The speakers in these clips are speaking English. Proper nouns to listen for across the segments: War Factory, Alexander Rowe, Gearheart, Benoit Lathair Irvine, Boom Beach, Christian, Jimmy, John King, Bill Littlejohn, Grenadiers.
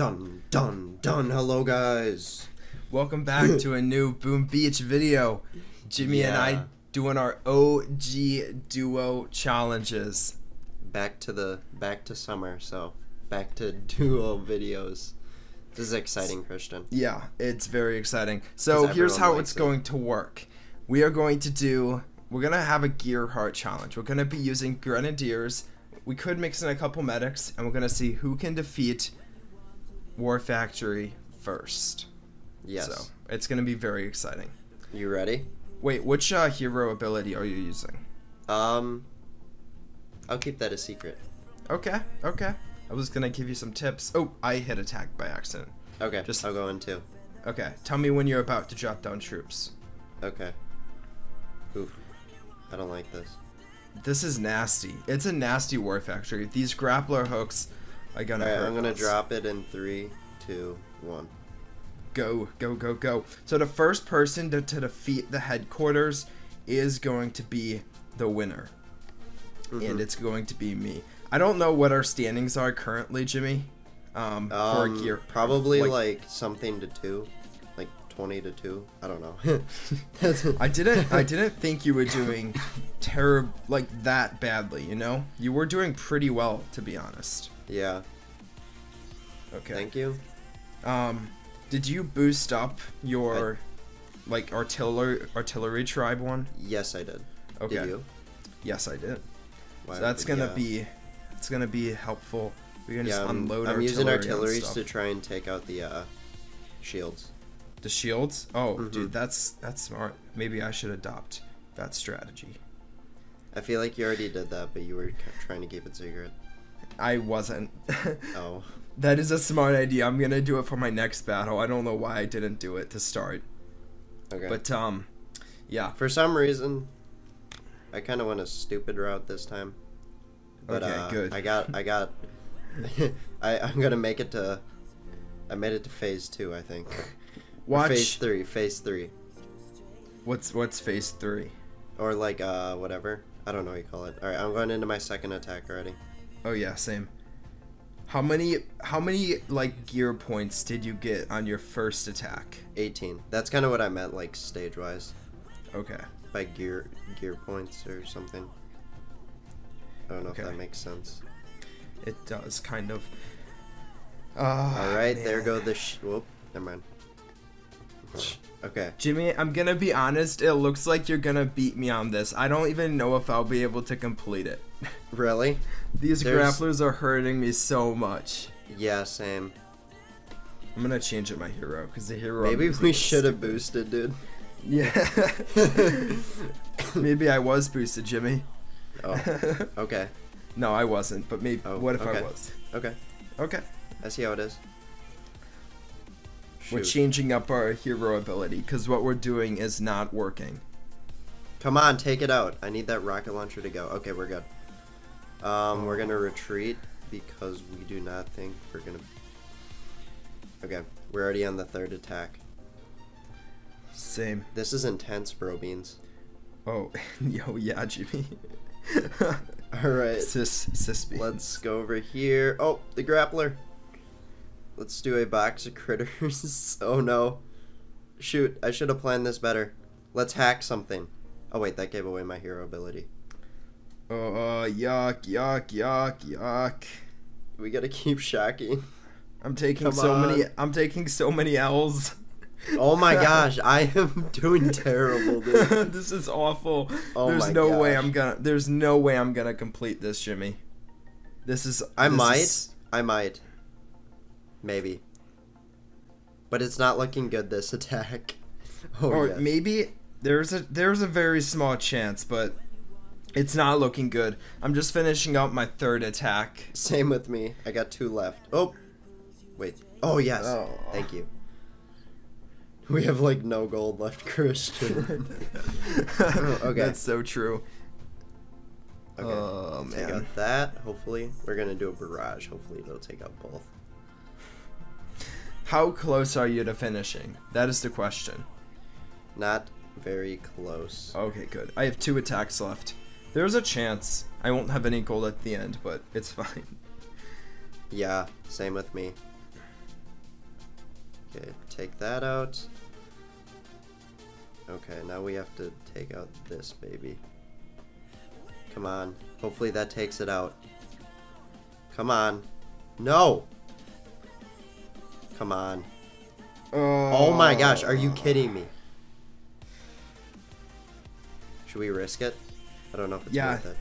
Dun, dun, dun, hello guys. Welcome back to a new Boom Beach video. Jimmy and I doing our OG duo challenges. Back to summer, so back to duo videos. This is exciting, Christian. Yeah, it's very exciting. So here's how it's going to work. We are going to do, we're going to have a Gearheart challenge. We're going to be using Grenadiers. We could mix in a couple medics, and we're going to see who can defeat War Factory first. Yes. So it's going to be very exciting. You ready? Wait, which hero ability are you using? I'll keep that a secret. Okay, okay. I was going to give you some tips. Oh, I hit attack by accident. Okay, I'll go in too. Okay, tell me when you're about to drop down troops. Okay. Oof. I don't like this. This is nasty. It's a nasty War Factory. These grappler hooks are gonna hurt. I'm gonna drop it in 3, 2, 1. Go, go, go, go. So the first person to defeat the headquarters is going to be the winner. And it's going to be me. I don't know what our standings are currently, Jimmy. For a gear. Probably like something to 2. 20 to 2. I don't know. I didn't think you were doing terrible, like that badly. You know, you were doing pretty well, to be honest. Yeah. Okay. Thank you. Did you boost up your like artillery tribe one? Yes, I did. Okay. Did you? Yes, I did. Wow, so that's gonna be helpful. We're gonna just unload. I'm using artillery to try and take out the shields. The shields? Oh, dude, that's smart. Maybe I should adopt that strategy. I feel like you already did that, but you were trying to keep it secret. I wasn't. Oh. That is a smart idea. I'm going to do it for my next battle. I don't know why I didn't do it to start. Okay. But, yeah. For some reason, I kind of went a stupid route this time. But, okay, good. I got, I'm going to make it to, I made it to phase 2, I think. Watch. Phase 3. What's phase 3? Or like whatever. I don't know what you call it. All right, I'm going into my second attack already. Oh yeah, same. How many like gear points did you get on your first attack? 18. That's kind of what I meant, like stage wise. Okay. By gear points or something. I don't know if that makes sense. It does kind of. All right, man. There go the whoop. Never mind. Okay. Jimmy, I'm gonna be honest, it looks like you're gonna beat me on this. I don't even know if I'll be able to complete it. Really? There's grapplers are hurting me so much. Yeah, same. I'm gonna change up my hero, because the hero... Maybe we should have boosted, dude. Yeah. Maybe I was boosted, Jimmy. Oh, okay. No, I wasn't, but maybe... Oh, what if I was? Okay. Okay. I see how it is. Shoot. We're changing up our hero ability because what we're doing is not working. Come on, take it out. I need that rocket launcher to go. Okay, we're good. We're going to retreat because we do not think we're going to... Okay, we're already on the third attack. Same. This is intense, bro beans. Oh, yo, yeah, Jimmy. All right. Sis beans. Let's go over here. Oh, the grappler. Let's do a box of critters. Oh no. Shoot, I should have planned this better. Let's hack something. Oh wait, that gave away my hero ability. Oh, yuck, yuck, yuck, yuck. We gotta keep shocking. I'm taking so many L's. Oh my gosh, I am doing terrible, dude. This is awful. Oh there's no way I'm gonna complete this, Jimmy. I might. Maybe. But it's not looking good, this attack. Maybe there's a very small chance, but it's not looking good. I'm just finishing up my third attack. Same with me. I got 2 left. Oh. Wait. Oh, yes. Oh. Thank you. We have, like, no gold left, Christian. Okay. That's so true. Okay. Oh, man. I got that. Hopefully. We're going to do a barrage. Hopefully, it'll take out both. How close are you to finishing? That is the question. Not very close. Okay, good. I have 2 attacks left. There's a chance I won't have any gold at the end, but it's fine. Yeah, same with me. Okay, take that out. Okay, now we have to take out this baby. Come on. Hopefully that takes it out. Come on. No! Come on. Oh my gosh, are you kidding me? Should we risk it? I don't know if it's worth it.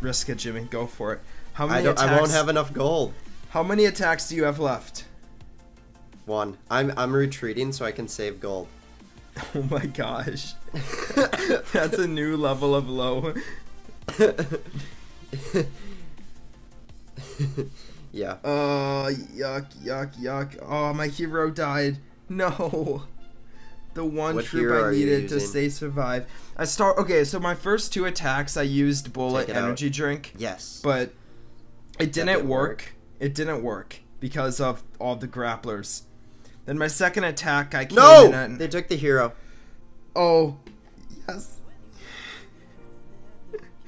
Risk it, Jimmy. Go for it. How many attacks? I won't have enough gold. How many attacks do you have left? One. I'm retreating so I can save gold. Oh my gosh. That's a new level of low. Yeah. Oh, yuck, yuck, yuck. Oh, my hero died. No. The one troop I needed to stay survive. Okay, so my first two attacks I used bullet energy drink. Yes. But it didn't work. It didn't work because of all the grapplers. Then my second attack, I came in and... They took the hero. Oh, yes.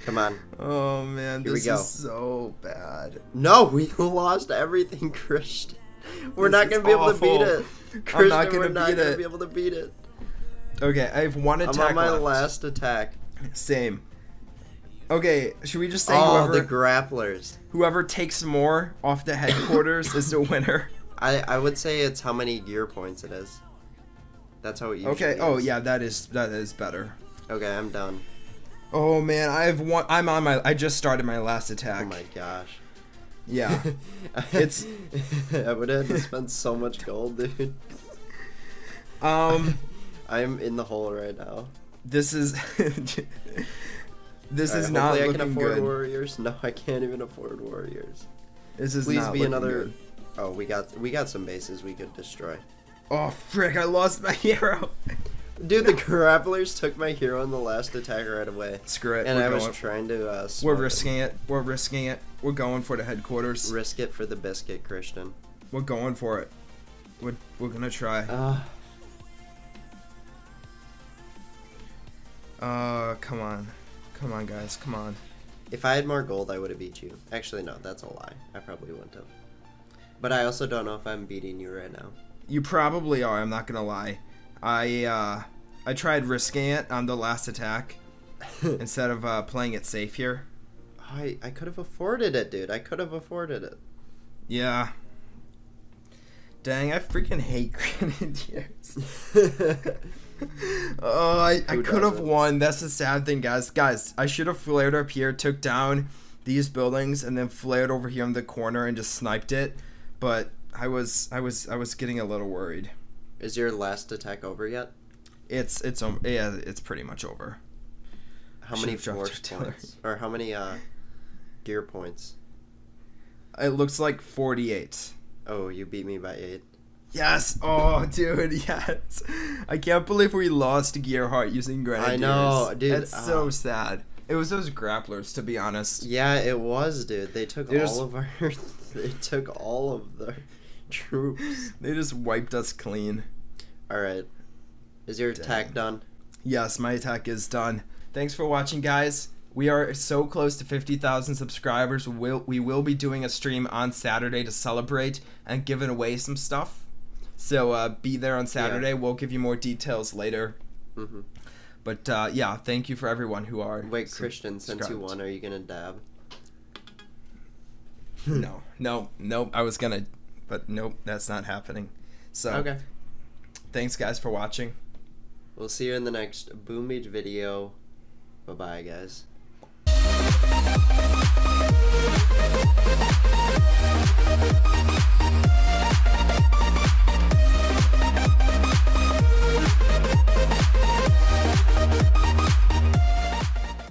Come on. Oh, man. Here this is so bad. No, we lost everything, Christian. We're not going to be able to beat it. Christian, we're not going to be able to beat it. Okay, I have one attack left. I'm on my last attack. Same. Okay, should we just say whoever... the grapplers. Whoever takes more off the headquarters is the winner. I would say it's how many gear points it is. That's how it usually is. Oh, yeah, that is better. Okay, I'm done. Oh man, I just started my last attack. Oh my gosh. Yeah. It's I would have to spend so much gold, dude. I'm in the hole right now. This is this is not looking good. I can afford warriors. No, I can't even afford warriors. This is not looking good. Oh, we got some bases we could destroy. Oh frick, I lost my hero. Dude, the grapplers took my hero in the last attack right away. Screw it. And I was trying to... we're risking it. We're risking it. We're going for the headquarters. Risk it for the biscuit, Christian. We're going for it. We're going to try. Come on. Come on, guys. Come on. If I had more gold, I would have beat you. Actually, no. That's a lie. I probably wouldn't have. But I also don't know if I'm beating you right now. You probably are. I'm not going to lie. I tried risking it on the last attack instead of playing it safe here. I could have afforded it, dude. I could have afforded it. Yeah. Dang, I freaking hate Grenadiers. Oh, I could have won. That's the sad thing, guys. Guys, I should have flared up here, took down these buildings, and then flared over here in the corner and just sniped it. But I was getting a little worried. Is your last attack over yet? It's pretty much over. How many force points or how many gear points? It looks like 48. Oh, you beat me by 8. Yes. Oh, dude, yes. I can't believe we lost Gearheart using Grenadiers. I know, dude. That's so sad. It was those grapplers, to be honest. Yeah, it was, dude. They took all of the troops. They just wiped us clean. All right. Is your attack done? Yes, my attack is done. Thanks for watching, guys. We are so close to 50,000 subscribers. We will be doing a stream on Saturday to celebrate and giving away some stuff. So be there on Saturday. Yeah. We'll give you more details later. Mm-hmm. But yeah, thank you for everyone who are Christian, since you won, are you gonna dab? No. I was gonna. But nope, that's not happening. So, okay. Thanks, guys, for watching. We'll see you in the next Boom Beach video. Bye-bye, guys.